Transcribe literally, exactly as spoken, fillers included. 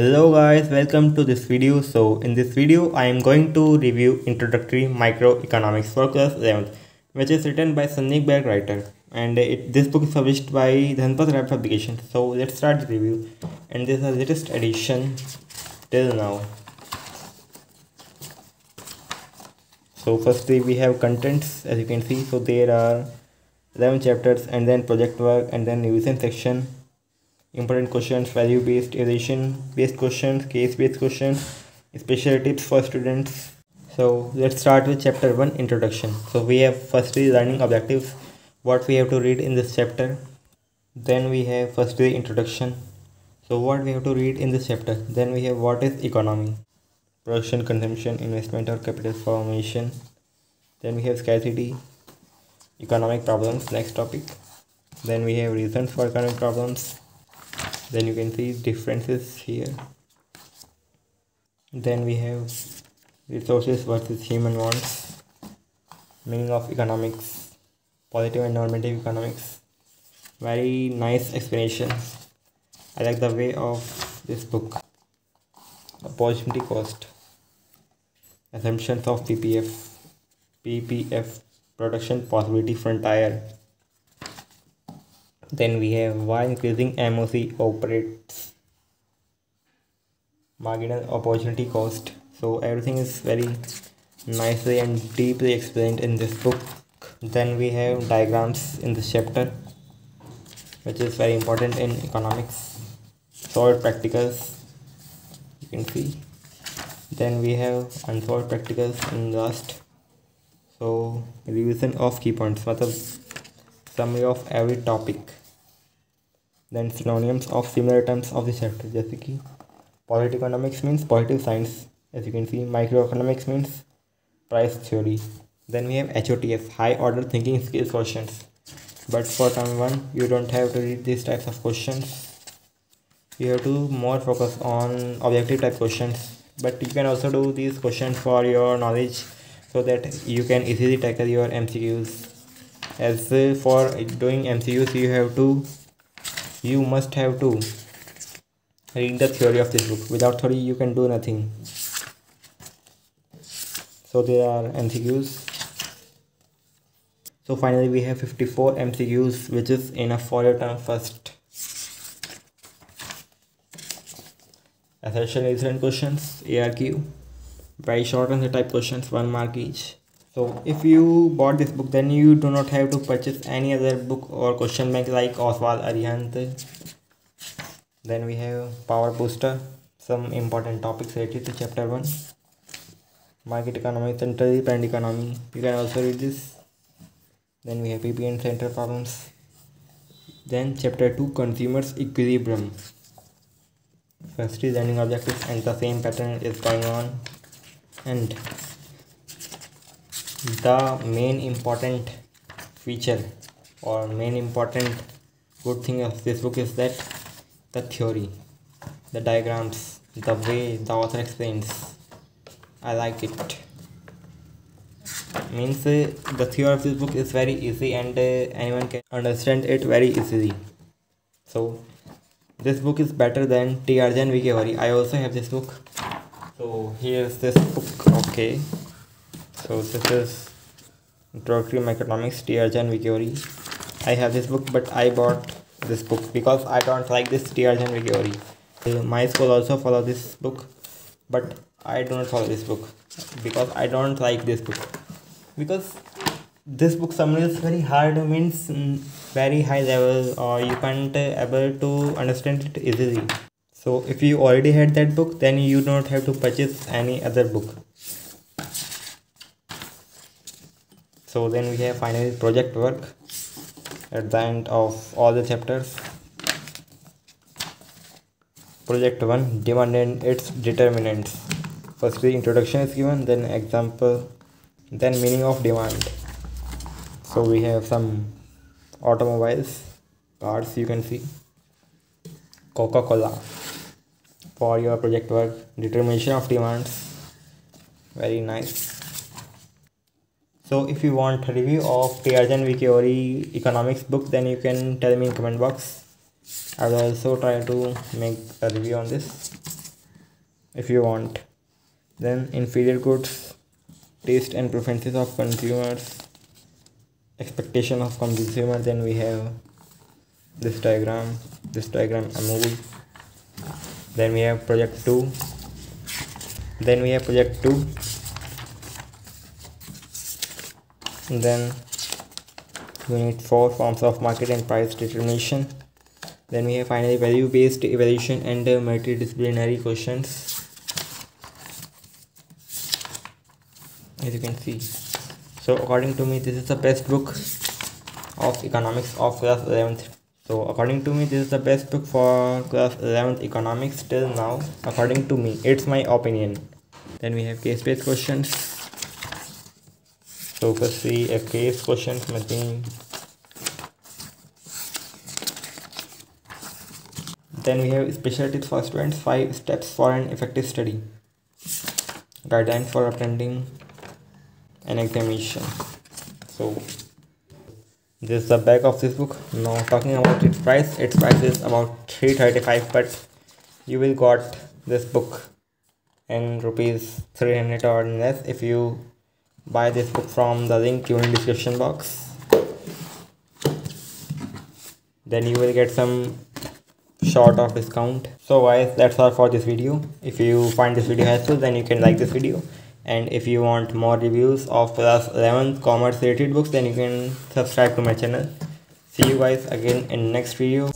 Hello guys, welcome to this video. So in this video I am going to review Introductory Microeconomics for class eleventh, which is written by Sandeep Garg, writer, and it, this book is published by Dhanpat Rai publication. So let's start the review, and this is the latest edition till now. So firstly we have contents, as you can see. So there are eleven chapters, and then project work, and then revision section, important questions, value based, evaluation based questions, case based questions, special tips for students. So let's start with chapter one, introduction. So we have firstly learning objectives, what we have to read in this chapter. Then we have firstly introduction, so what we have to read in this chapter. Then we have what is economy, production, consumption, investment or capital formation. Then we have scarcity, economic problems, next topic. Then we have reasons for economic problems. Then you can see differences here. Then we have resources versus human wants, meaning of economics, positive and normative economics. Very nice explanations. I like the way of this book. Opportunity cost, assumptions of P P F, P P F, production possibility frontier. Then we have why increasing M O C operates, marginal opportunity cost. So everything is very nicely and deeply explained in this book. Then we have diagrams in this chapter, which is very important in economics. Solved practicals, you can see. Then we have unsolved practicals in last. So revision of key points, summary of every topic. Then synonyms of similar terms of the chapter, जैसे कि positive economics means positive science, as you can see. Microeconomics means price theory. Then we have H O T S, high order thinking skills questions, but for term one you don't have to read these types of questions. You have to more focus on objective type questions, but you can also do these questions for your knowledge so that you can easily tackle your M C Qs. As for doing M C Qs, you have to you must have to read the theory of this book. Without theory you can do nothing. So there are M C Qs. So finally we have fifty-four M C Qs, which is enough for your term first. Assertion reason questions, A R Q, very short answer type questions, one mark each. So if you bought this book, then you do not have to purchase any other book or question bank like Oswald Arihant. Then we have Power Booster, some important topics related to chapter one. Market economy, centrally planned economy, you can also read this. Then we have P P and central problems. Then chapter two, consumers equilibrium. Firstly learning objectives, and the same pattern is going on. And the main important feature or main important good thing of this book is that the theory, the diagrams, the way the author explains, I like it. Means uh, the theory of this book is very easy, and uh, anyone can understand it very easily. So this book is better than T R Jain, V K Ohri. I also have this book. So here's this book. Okay. So this is Introductory Microeconomics, T R Jain, V K Ohri. I have this book, but I bought this book because I don't like this T R Jain, V K Ohri. My school also follow this book, but I do not follow this book because I don't like this book. Because this book summary is very hard, means very high level, or you can't able to understand it easily. So if you already had that book, then you don't have to purchase any other book. So then we have finally project work at the end of all the chapters. Project one, demand and its determinants. Firstly introduction is given, then example, then meaning of demand. So we have some automobiles, cars, you can see. Coca-Cola for your project work, determination of demands, very nice. So if you want a review of T R Jain, V K Ohri economics book, then you can tell me in comment box. I will also try to make a review on this. if you want. Then inferior goods, taste and preferences of consumers, expectation of consumers. Then we have this diagram, this diagram a movie. Then we have project two. Then we have project two. And then we need four forms of market and price determination. Then we have finally value based evaluation and uh, multidisciplinary questions. As you can see, so according to me, this is the best book of economics of class eleventh. So according to me, this is the best book for class eleventh economics till now. According to me, it's my opinion. Then we have case-based questions. So firstly, a case question must be. Then we have special tips for students, five steps for an effective study, guidelines for attending an examination. So this is the back of this book. Now talking about its price, its price is about three thirty-five, but you will got this book in rupees three hundred or less if you buy this book from the link given in description box. Then you will get some short of discount. So guys, that's all for this video. If you find this video helpful, then you can like this video, and if you want more reviews of class eleventh commerce related books, then you can subscribe to my channel. See you guys again in next video.